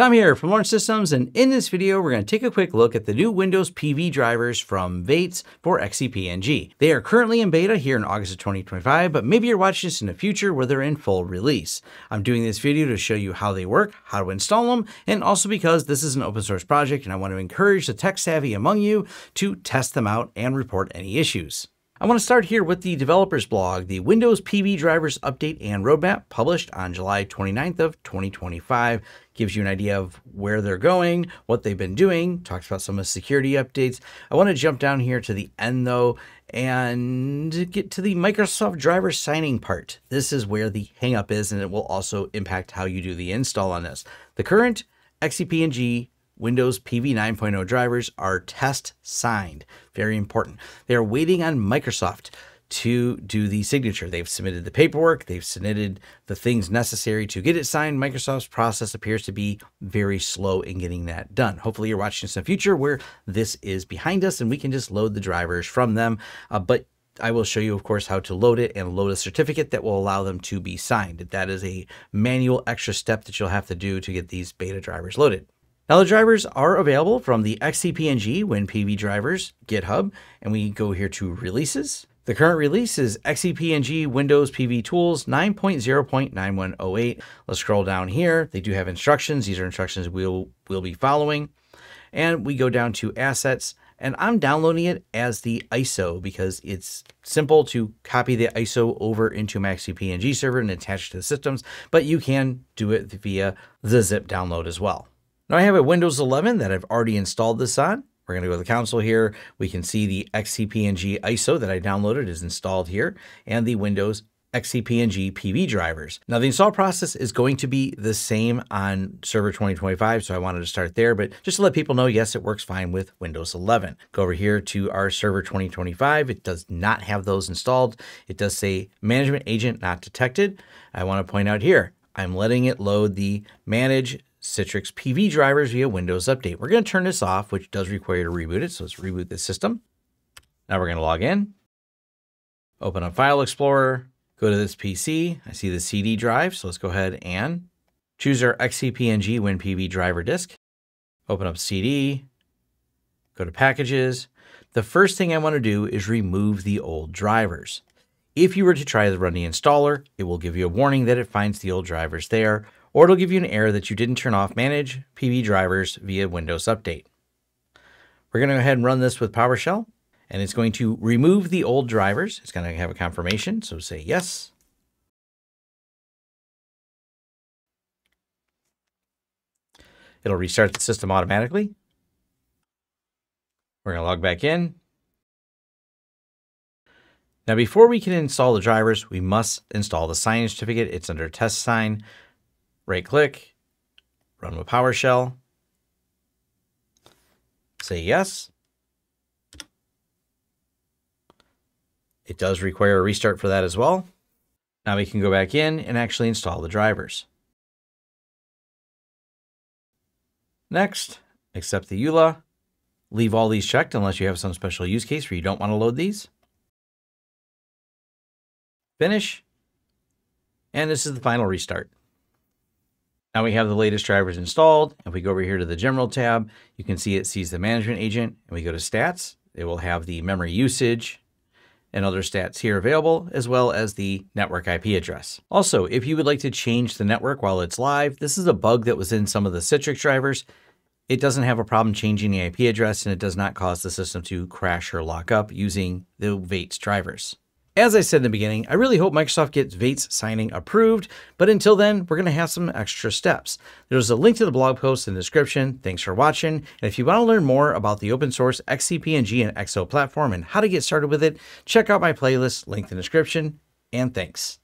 Tom here from Lawrence Systems, and in this video we're going to take a quick look at the new Windows PV drivers from Vates for XCP-ng. They are currently in beta here in August of 2025, but maybe you're watching this in the future where they're in full release. I'm doing this video to show you how they work, how to install them, and also because this is an open source project and I want to encourage the tech savvy among you to test them out and report any issues. I want to start here with the developer's blog, the Windows PV drivers update and roadmap, published on July 29th of 2025. Gives you an idea of where they're going, what they've been doing, talks about some of the security updates. I want to jump down here to the end though and get to the Microsoft driver signing part. This is where the hangup is, and it will also impact how you do the install on this. The current XCP-ng Windows PV 9.0 drivers are test signed. Very important. They are waiting on Microsoft to do the signature. They've submitted the paperwork. They've submitted the things necessary to get it signed. Microsoft's process appears to be very slow in getting that done. Hopefully you're watching this in the future where this is behind us and we can just load the drivers from them. But I will show you, of course, how to load it and load a certificate that will allow them to be signed. That is a manual extra step that you'll have to do to get these beta drivers loaded. Now the drivers are available from the XCP-ng WinPV drivers GitHub, and we go here to releases. The current release is XCP-ng Windows PV Tools 9.0.9108. Let's scroll down here. They do have instructions. These are instructions we'll be following. And we go down to assets, and I'm downloading it as the ISO because it's simple to copy the ISO over into my XCP-ng server and attach it to the systems, but you can do it via the zip download as well. Now I have a Windows 11 that I've already installed this on. We're going to go to the console here. We can see the XCP-ng ISO that I downloaded is installed here, and the Windows XCP-ng PV drivers. Now the install process is going to be the same on server 2025, so I wanted to start there, but just to let people know, yes, it works fine with Windows 11. Go over here to our server 2025. It does not have those installed. It does say management agent not detected. I want to point out here, I'm letting it load the manage Citrix PV drivers via Windows Update. We're going to turn this off, which does require you to reboot it. So let's reboot the system. Now we're going to log in, open up File Explorer, go to this PC. I see the CD drive. So let's go ahead and choose our XCP-ng WinPV driver disk, open up CD, go to packages. The first thing I want to do is remove the old drivers. If you were to try to run the installer, it will give you a warning that it finds the old drivers there, or it'll give you an error that you didn't turn off manage PV drivers via Windows Update. We're going to go ahead and run this with PowerShell, and it's going to remove the old drivers. It's going to have a confirmation, so say yes. It'll restart the system automatically. We're going to log back in. Now, before we can install the drivers, we must install the sign certificate. It's under test sign. Right click, run with PowerShell, say yes. It does require a restart for that as well. Now we can go back in and actually install the drivers. Next, accept the EULA. Leave all these checked unless you have some special use case where you don't want to load these. Finish. And this is the final restart. Now we have the latest drivers installed. If we go over here to the general tab, you can see it sees the management agent, and we go to stats. It will have the memory usage and other stats here available, as well as the network IP address. Also, if you would like to change the network while it's live, this is a bug that was in some of the Citrix drivers. It doesn't have a problem changing the IP address, and it does not cause the system to crash or lock up using the Vates drivers. As I said in the beginning, I really hope Microsoft gets Vates signing approved, but until then, we're going to have some extra steps. There's a link to the blog post in the description. Thanks for watching. And if you want to learn more about the open source XCP-ng and XO platform and how to get started with it, check out my playlist linked in the description, and thanks.